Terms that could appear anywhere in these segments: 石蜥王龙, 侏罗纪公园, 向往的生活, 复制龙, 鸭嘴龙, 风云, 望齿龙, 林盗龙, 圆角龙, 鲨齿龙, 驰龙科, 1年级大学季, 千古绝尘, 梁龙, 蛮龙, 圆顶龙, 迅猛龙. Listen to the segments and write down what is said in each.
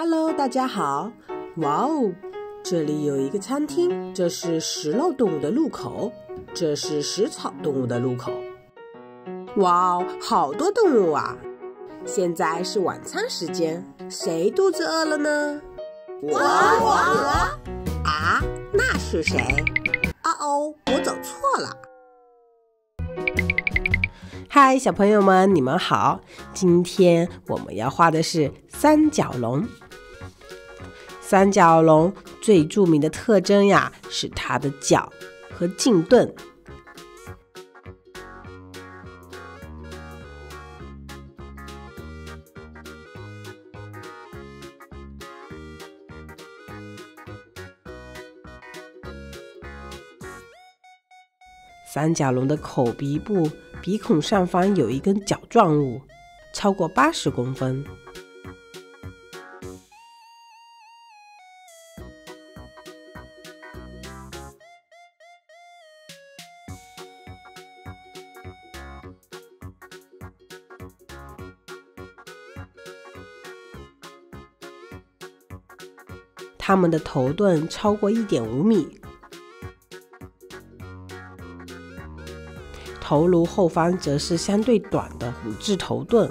Hello， 大家好！哇哦，这里有一个餐厅，这是食肉动物的入口，这是食草动物的入口。哇哦，好多动物啊！现在是晚餐时间，谁肚子饿了呢？我啊，那是谁？啊哦，我走错了。嗨，小朋友们，你们好！今天我们要画的是三角龙。三角龙最著名的特征呀，是它的角和颈盾。三角龙的口鼻部、鼻孔上方有一根角状物，超过80公分。它们的头盾超过1.5米。头颅后方则是相对短的骨质头盾。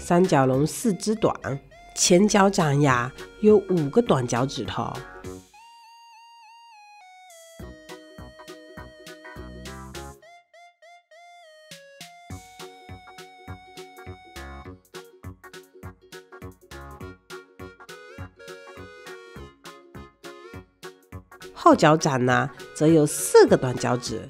三角龙四肢短，前脚掌呀有5个短脚趾头。后脚掌呢，则有4个短脚趾。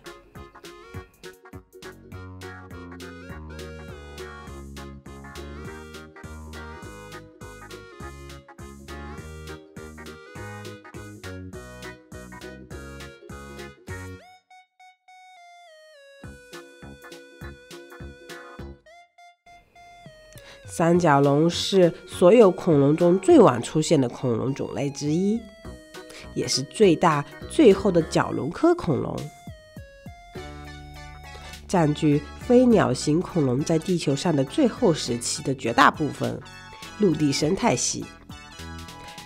三角龙是所有恐龙中最晚出现的恐龙种类之一，也是最大最厚的角龙科恐龙，占据飞鸟型恐龙在地球上的最后时期的绝大部分陆地生态系。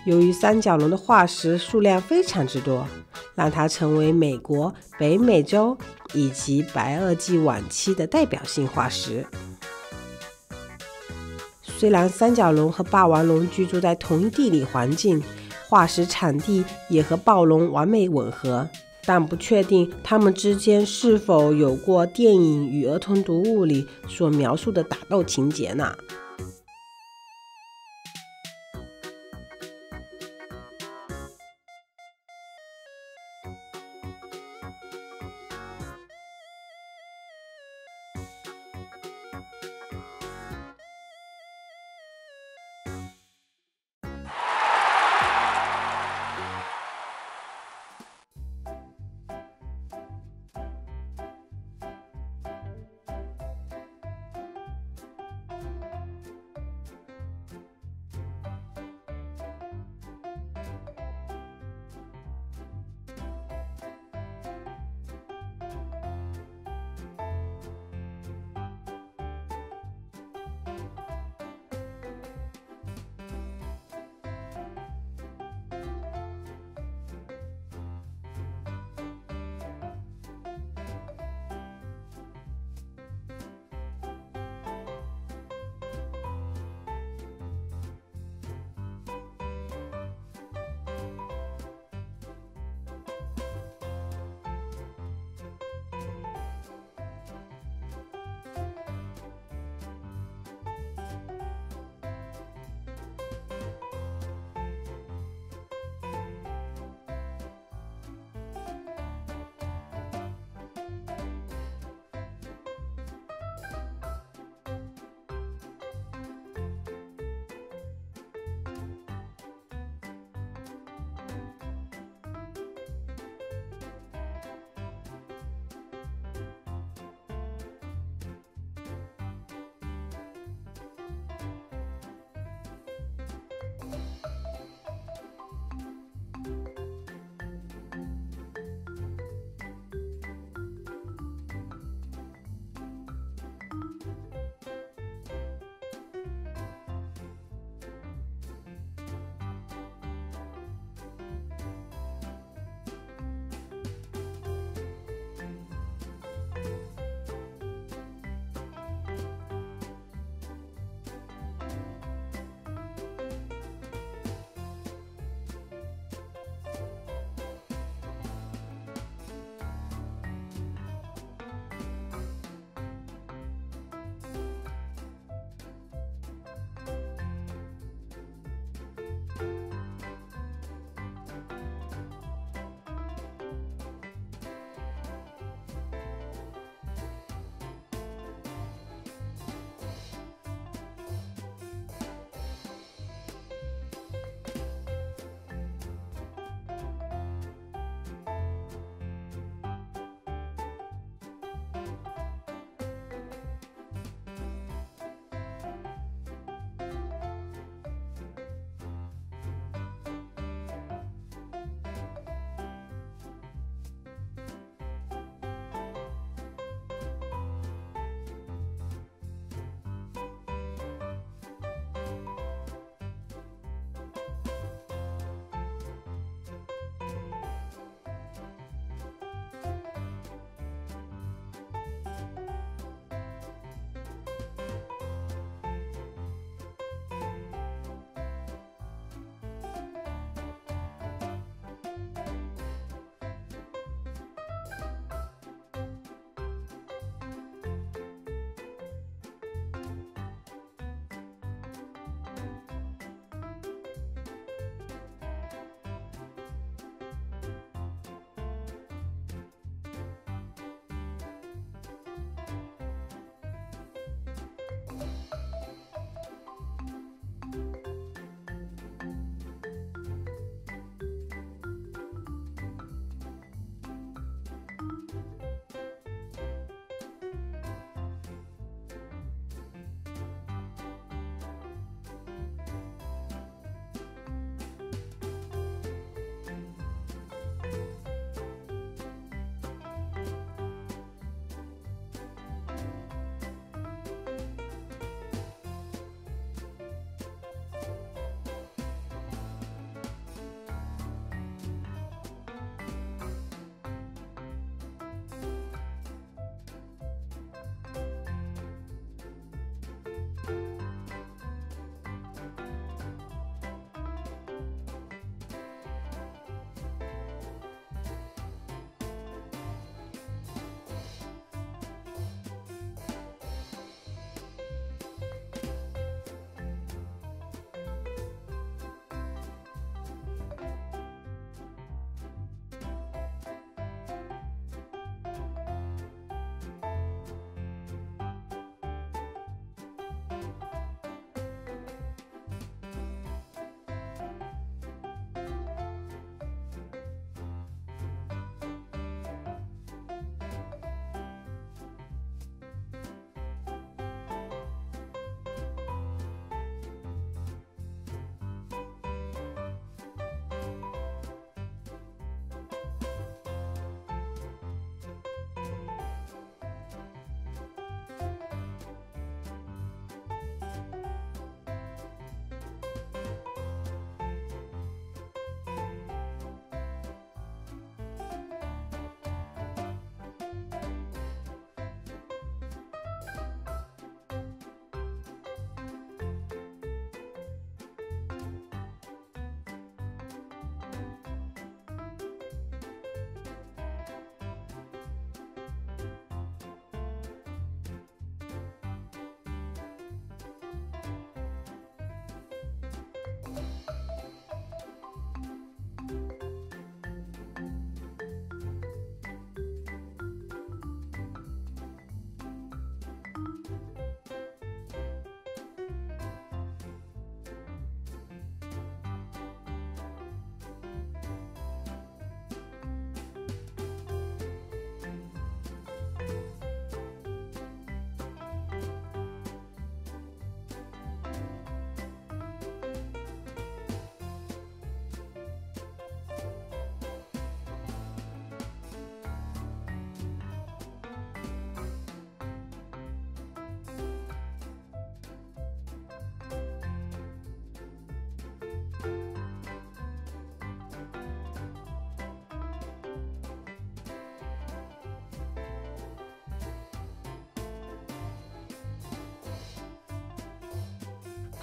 由于三角龙的化石数量非常之多，让它成为美国、北美洲以及白垩纪晚期的代表性化石。虽然三角龙和霸王龙居住在同一地理环境，化石产地也和暴龙完美吻合，但不确定它们之间是否有过电影与儿童读物里所描述的打斗情节呢？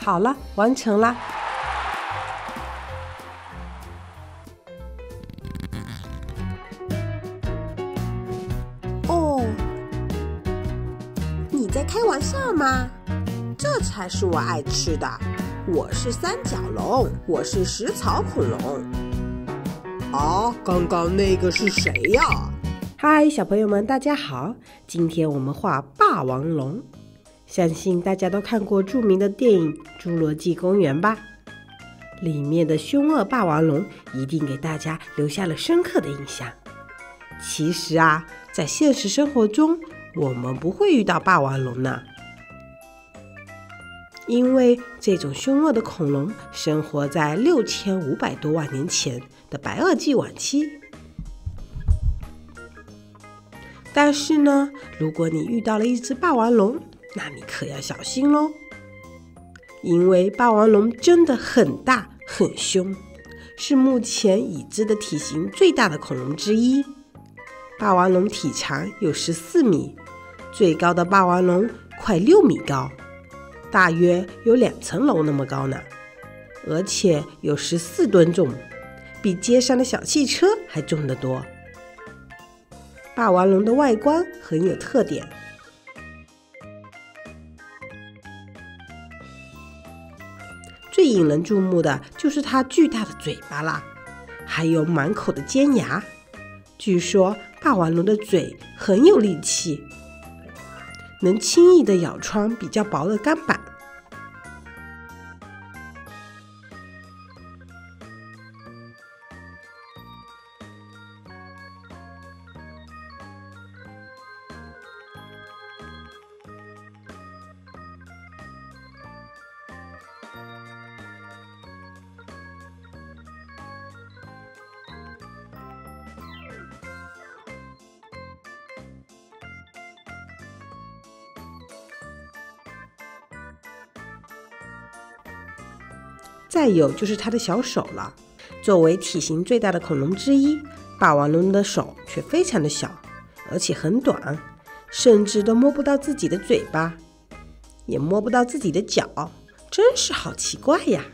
好了，完成啦！哦，你在开玩笑吗？这才是我爱吃的。我是三角龙，我是食草恐龙。啊，刚刚那个是谁呀？ 嗨，小朋友们，大家好！今天我们画霸王龙，相信大家都看过著名的电影《侏罗纪公园》吧？里面的凶恶霸王龙一定给大家留下了深刻的印象。其实啊，在现实生活中，我们不会遇到霸王龙呢，因为这种凶恶的恐龙生活在6500多万年前的白垩纪晚期。 但是呢，如果你遇到了一只霸王龙，那你可要小心喽，因为霸王龙真的很大很凶，是目前已知的体型最大的恐龙之一。霸王龙体长有14米，最高的霸王龙快6米高，大约有2层楼那么高呢，而且有14吨重，比街上的小汽车还重得多。 霸王龙的外观很有特点，最引人注目的就是它巨大的嘴巴啦，还有满口的尖牙。据说霸王龙的嘴很有力气，能轻易地咬穿比较薄的钢板。 再有就是它的小手了。作为体型最大的恐龙之一，霸王龙的手却非常的小，而且很短，甚至都摸不到自己的嘴巴，也摸不到自己的脚，真是好奇怪呀！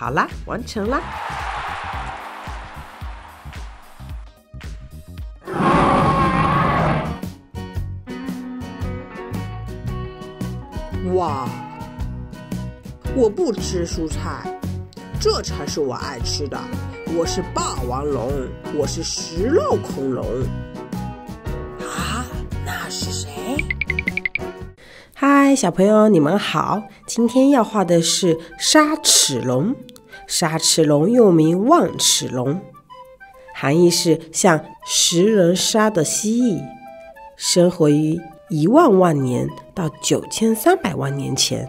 好啦，完成啦。哇！我不吃蔬菜，这才是我爱吃的。我是霸王龙，我是食肉恐龙。啊，那是谁？ 嗨，小朋友，你们好！今天要画的是鲨齿龙。鲨齿龙又名望齿龙，含义是像食人鲨的蜥蜴，生活于1万万年到9300万年前。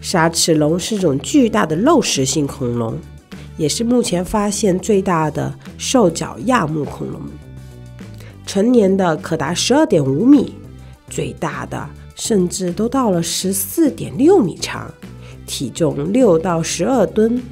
鲨齿龙是种巨大的肉食性恐龙，也是目前发现最大的兽脚亚目恐龙。成年的可达 12.5 米，最大的甚至都到了 14.6 米长，体重6到12吨。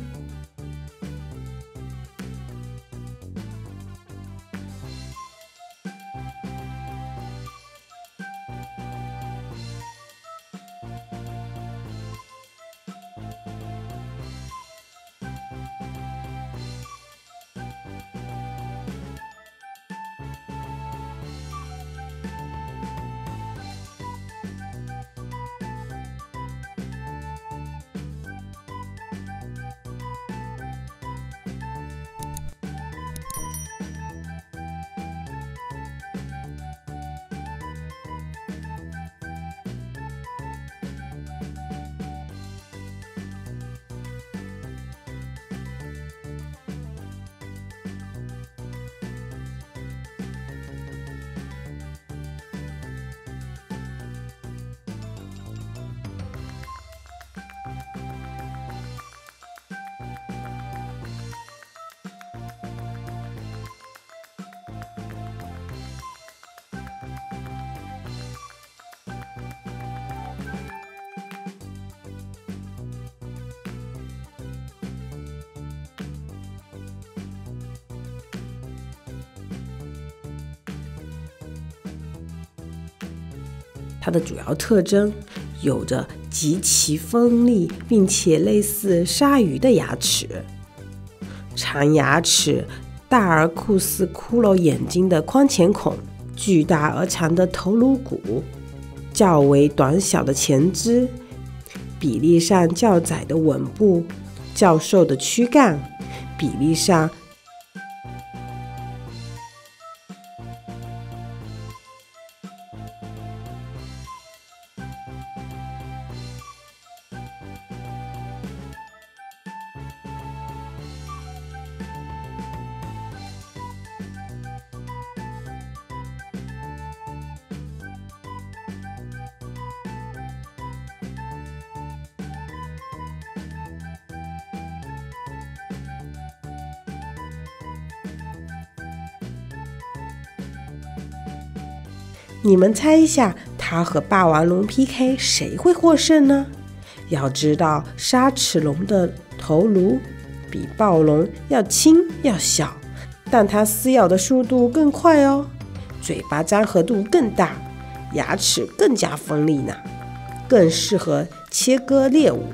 它的主要特征有着极其锋利并且类似鲨鱼的牙齿、长牙齿、大而酷似骷髅眼睛的眶前孔、巨大而长的头颅骨、较为短小的前肢、比例上较窄的吻部、较瘦的躯干、比例上。 你们猜一下，它和霸王龙 PK 谁会获胜呢？要知道，鲨齿龙的头颅比暴龙要轻要小，但它撕咬的速度更快哦，嘴巴张合度更大，牙齿更加锋利呢，更适合切割猎物。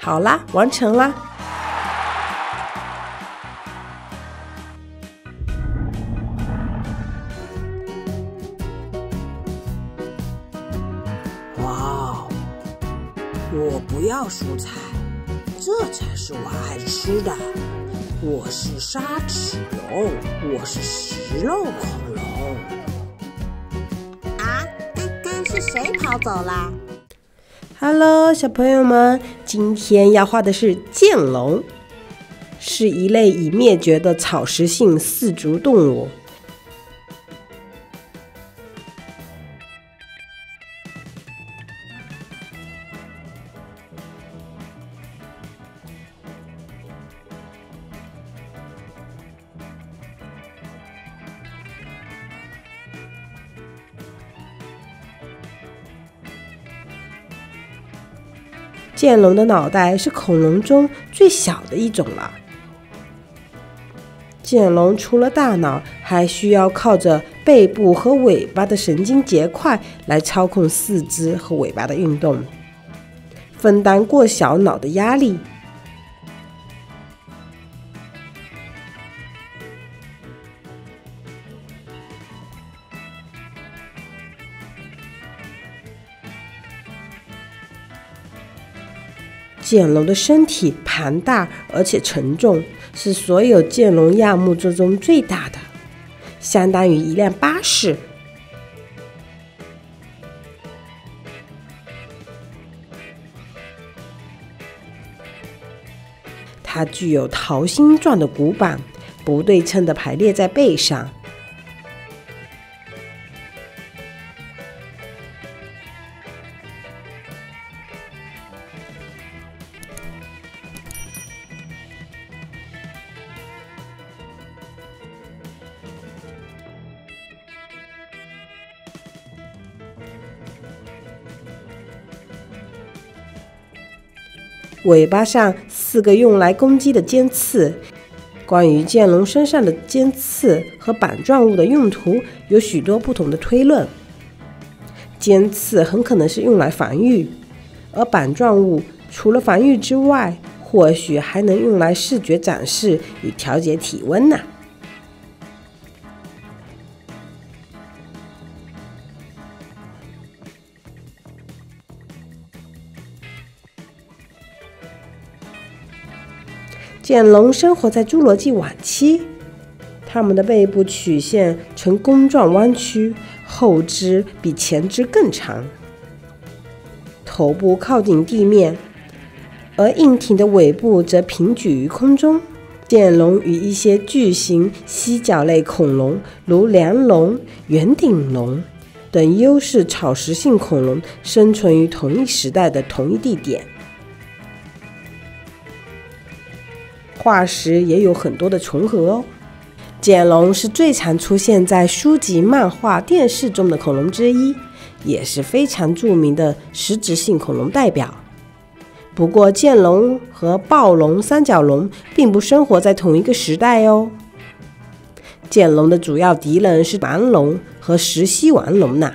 好啦，完成啦！哇，我不要蔬菜，这才是我爱吃的。我是沙齿龙，我是食肉恐龙。啊，刚刚是谁跑走了？ Hello， 小朋友们，今天要画的是剑龙，是一类已灭绝的草食性四足动物。剑龙的脑袋是恐龙中最小的一种了。剑龙除了大脑，还需要靠着背部和尾巴的神经节块来操控四肢和尾巴的运动，分担过小脑的压力。剑龙的身体庞大而且沉重，是所有剑龙亚目之中最大的，相当于一辆巴士。它具有桃心状的骨板，不对称的排列在背上。 尾巴上四个用来攻击的尖刺。关于剑龙身上的尖刺和板状物的用途，有许多不同的推论。尖刺很可能是用来防御，而板状物除了防御之外，或许还能用来视觉展示与调节体温呢。 剑龙生活在侏罗纪晚期，它们的背部曲线呈弓状弯曲，后肢比前肢更长，头部靠近地面，而硬挺的尾部则平举于空中。剑龙与一些巨型蜥脚类恐龙，如梁龙、圆顶龙等优势草食性恐龙，生存于同一时代的同一地点。 化石也有很多的重合哦。剑龙是最常出现在书籍、漫画、电视中的恐龙之一，也是非常著名的食植性恐龙代表。不过，剑龙和暴龙、三角龙并不生活在同一个时代哦。剑龙的主要敌人是蛮龙和石蜥王龙呐。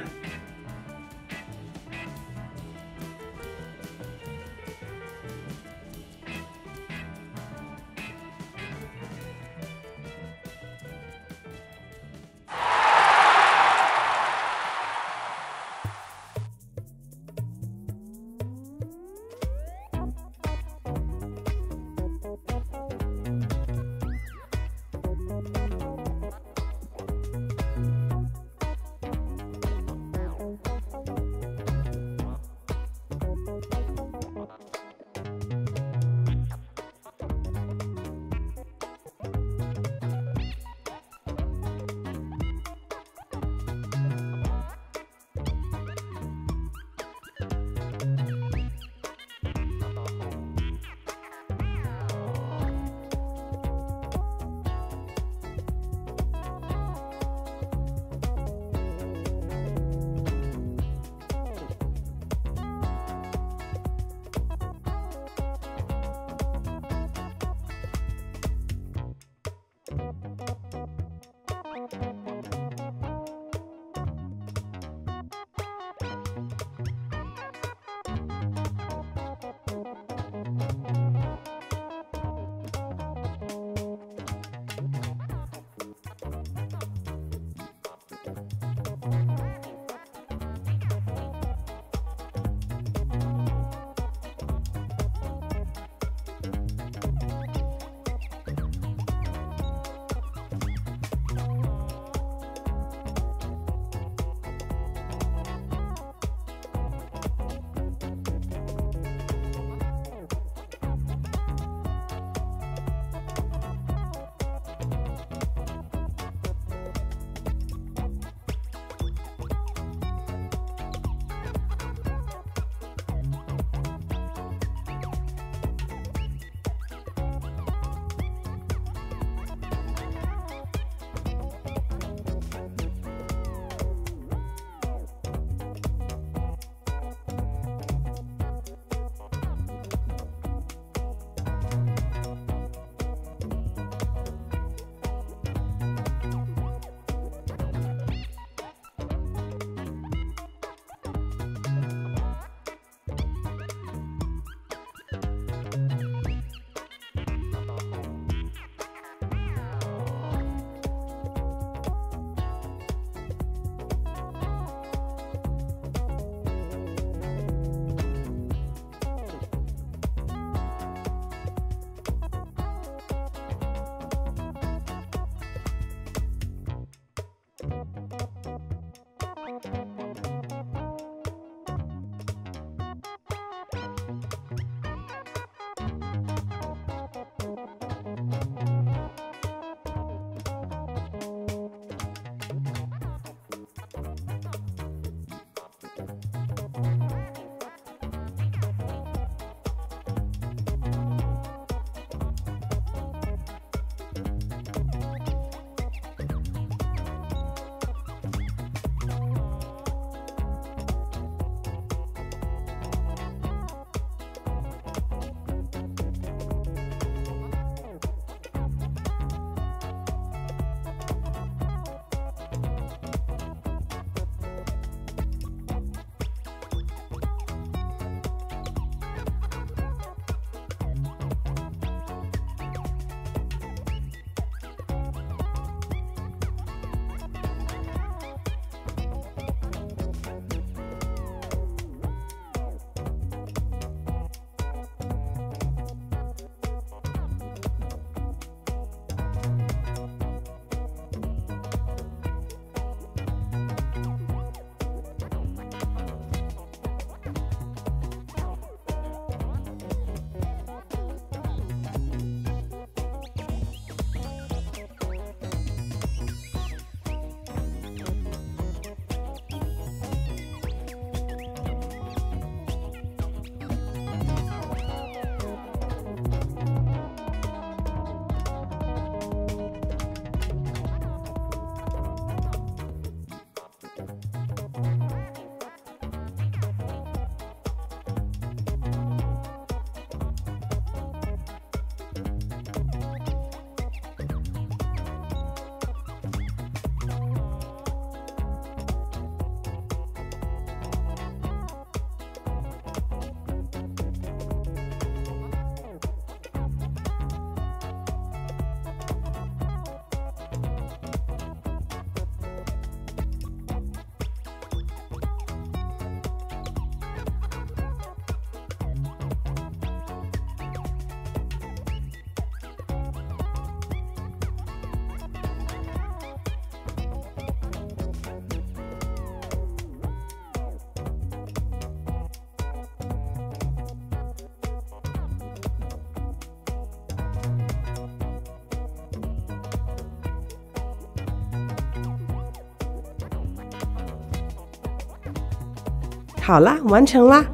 好啦，完成啦！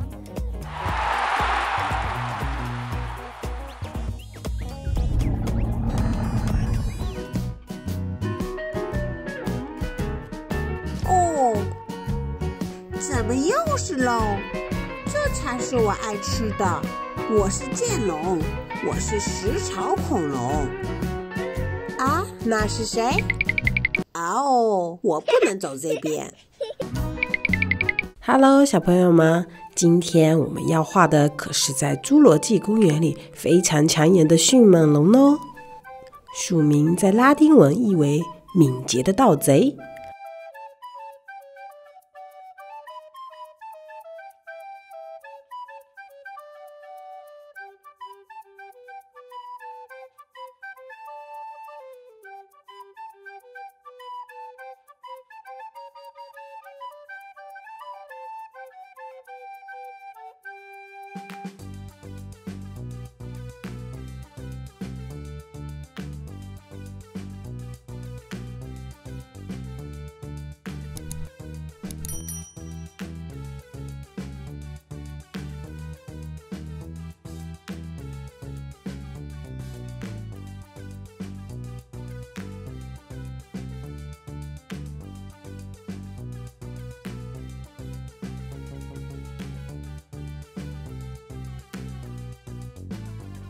哦，怎么又是龙？这才是我爱吃的。我是剑龙，我是食草恐龙。啊，那是谁？ 哦，我不能走这边。Hello， 小朋友们，今天我们要画的可是在侏罗纪公园里非常抢眼的迅猛龙哦。署名在拉丁文意为“敏捷的盗贼”。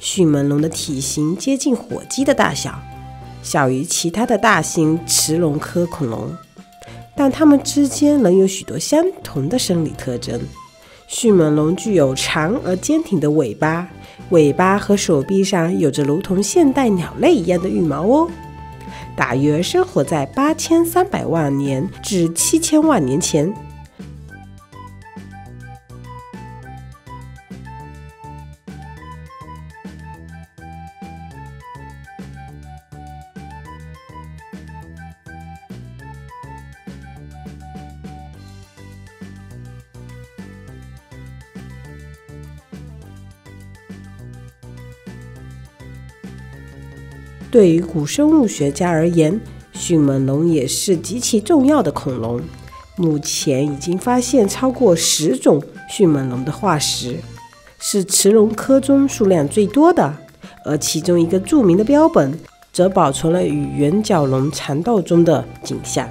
迅猛龙的体型接近火鸡的大小，小于其他的大型驰龙科恐龙，但它们之间仍有许多相同的生理特征。迅猛龙具有长而坚挺的尾巴，尾巴和手臂上有着如同现代鸟类一样的羽毛哦。大约生活在8300万年至7000万年前。 对于古生物学家而言，迅猛龙也是极其重要的恐龙。目前已经发现超过10种迅猛龙的化石，是驰龙科中数量最多的。而其中一个著名的标本，则保存了与圆角龙缠斗中的景象。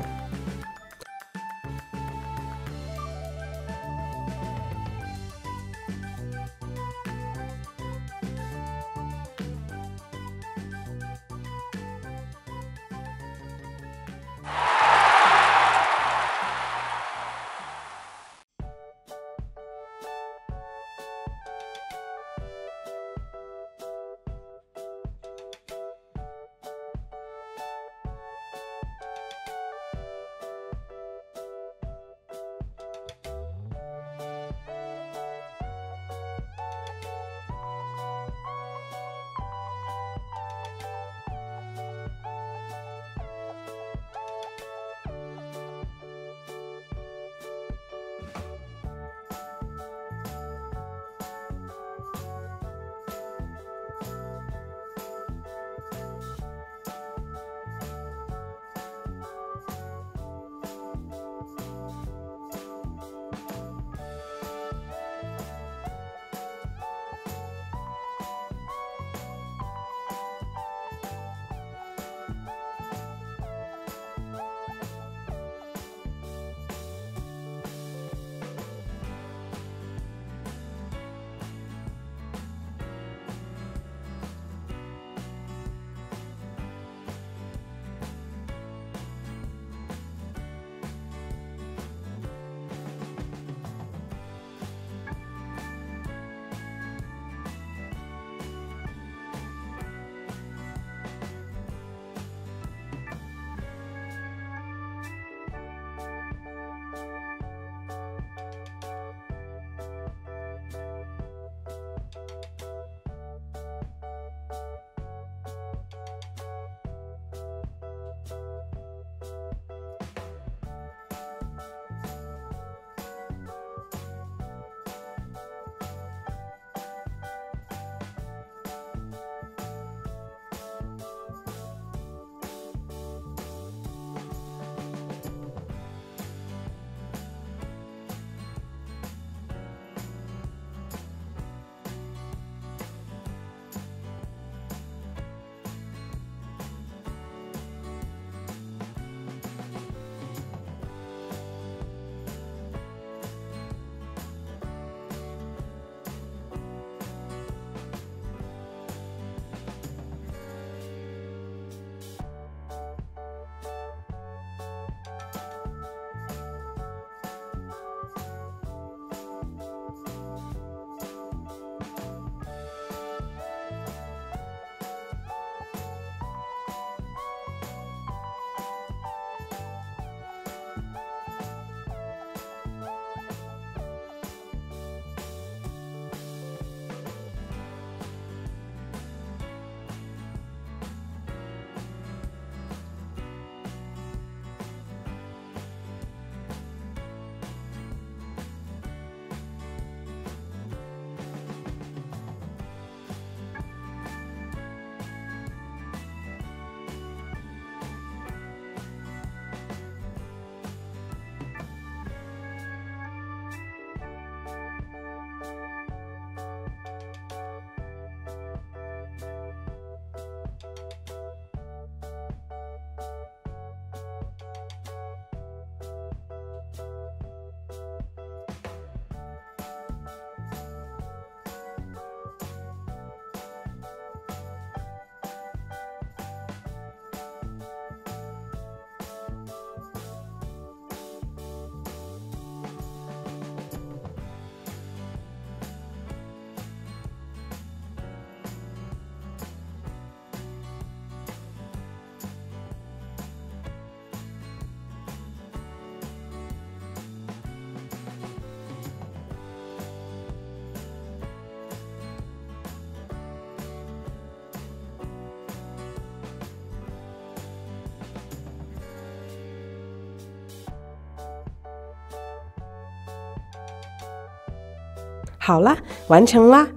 好啦，完成啦。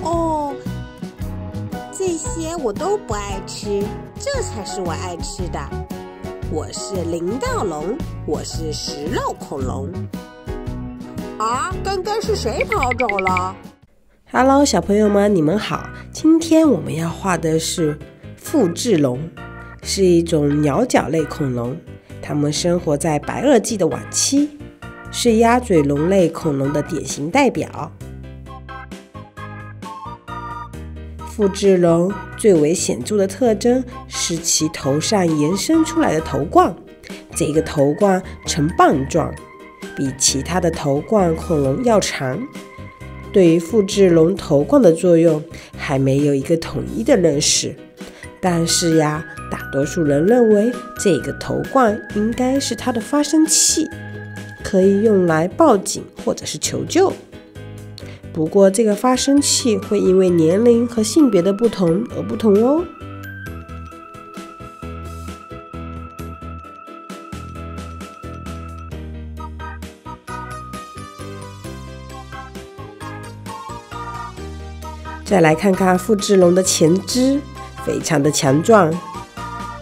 哦，这些我都不爱吃，这才是我爱吃的。我是林盗龙，我是食肉恐龙。啊，刚刚是谁跑走了？ Hello， 小朋友们，你们好！今天我们要画的是复制龙，是一种鸟脚类恐龙，它们生活在白垩纪的晚期，是鸭嘴龙类恐龙的典型代表。复制龙最为显著的特征是其头上延伸出来的头冠，这个头冠呈棒状，比其他的头冠恐龙要长。 对于复制龙头冠的作用还没有一个统一的认识，但是呀，大多数人认为这个头冠应该是它的发声器，可以用来报警或者是求救。不过，这个发声器会因为年龄和性别的不同而不同哦。再来看看复制龙的前肢，非常的强壮，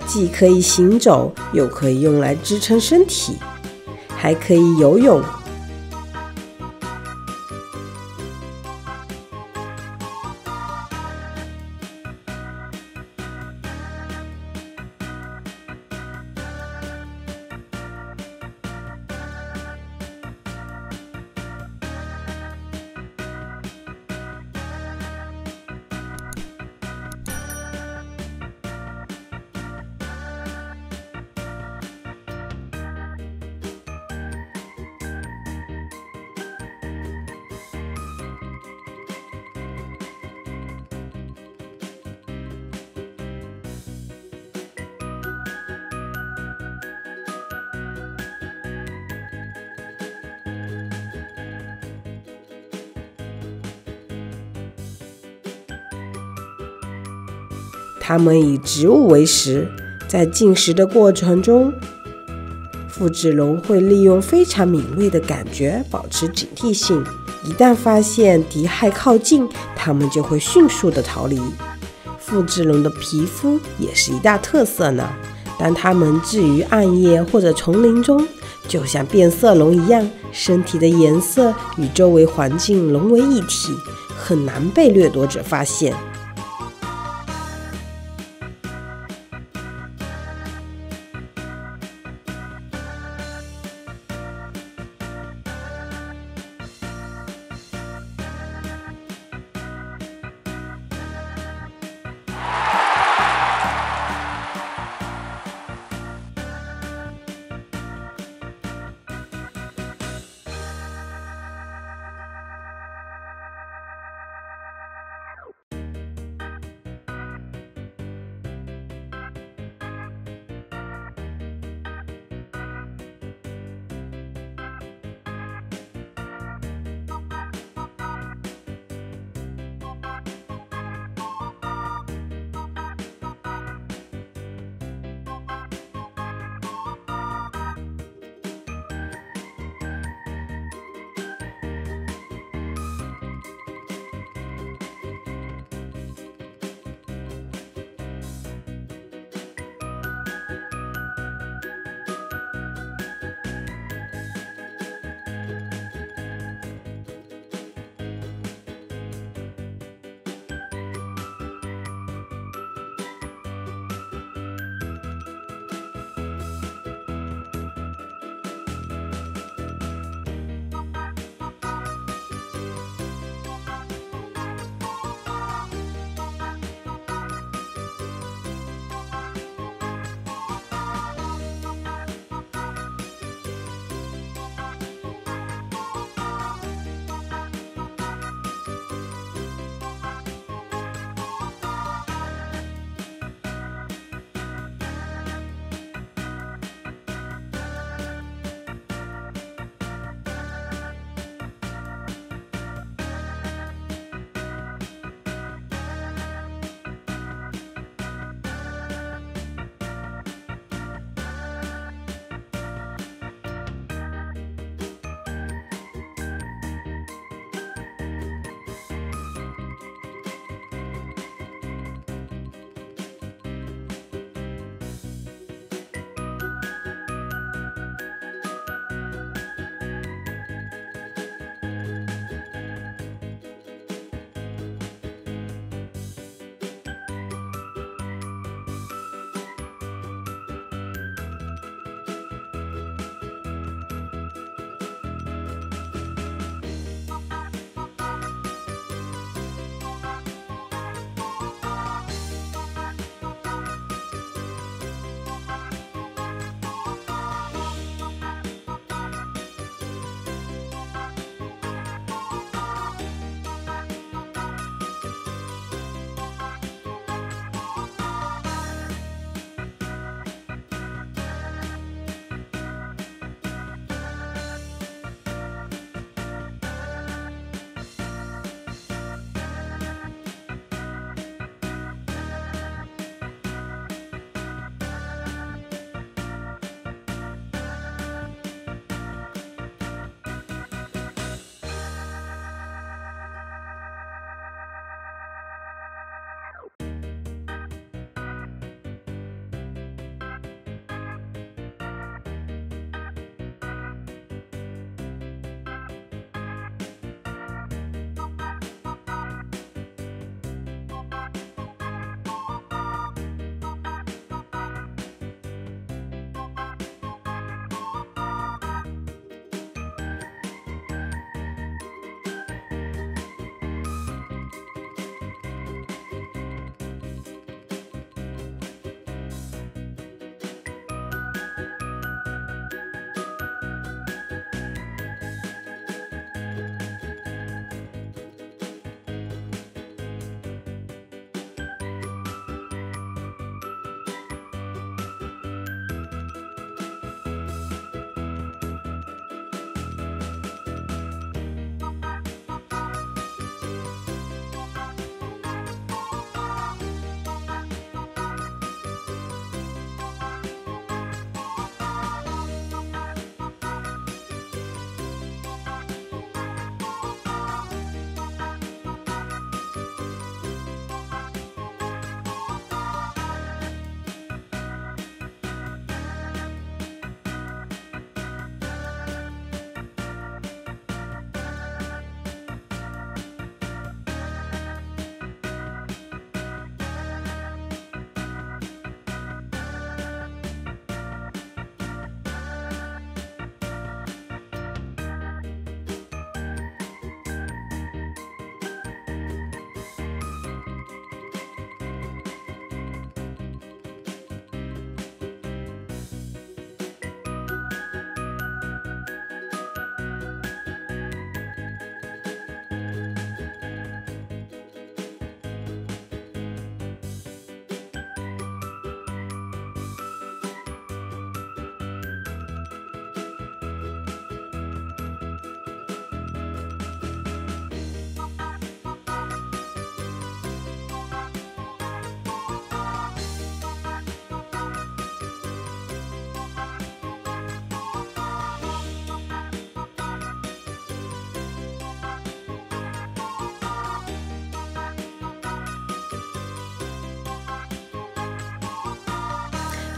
既可以行走，又可以用来支撑身体，还可以游泳。它们以植物为食，在进食的过程中，复制龙会利用非常敏锐的感觉保持警惕性。一旦发现敌害靠近，它们就会迅速的逃离。复制龙的皮肤也是一大特色呢。当它们置于暗夜或者丛林中，就像变色龙一样，身体的颜色与周围环境融为一体，很难被掠夺者发现。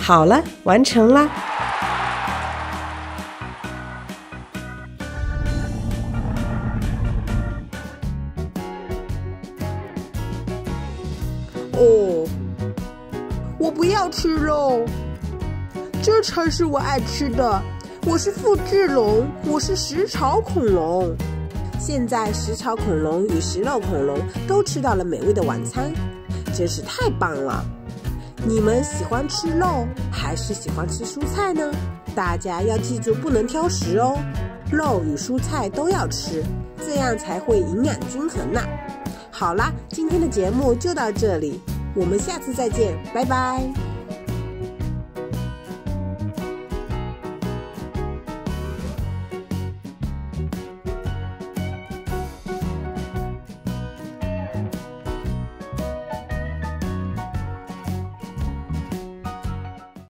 好了，完成啦！哦，我不要吃肉，这才是我爱吃的。我是复制龙，我是食草恐龙。现在食草恐龙与食肉恐龙都吃到了美味的晚餐，真是太棒了！ 你们喜欢吃肉还是喜欢吃蔬菜呢？大家要记住不能挑食哦，肉与蔬菜都要吃，这样才会营养均衡呐。好啦，今天的节目就到这里，我们下次再见，拜拜。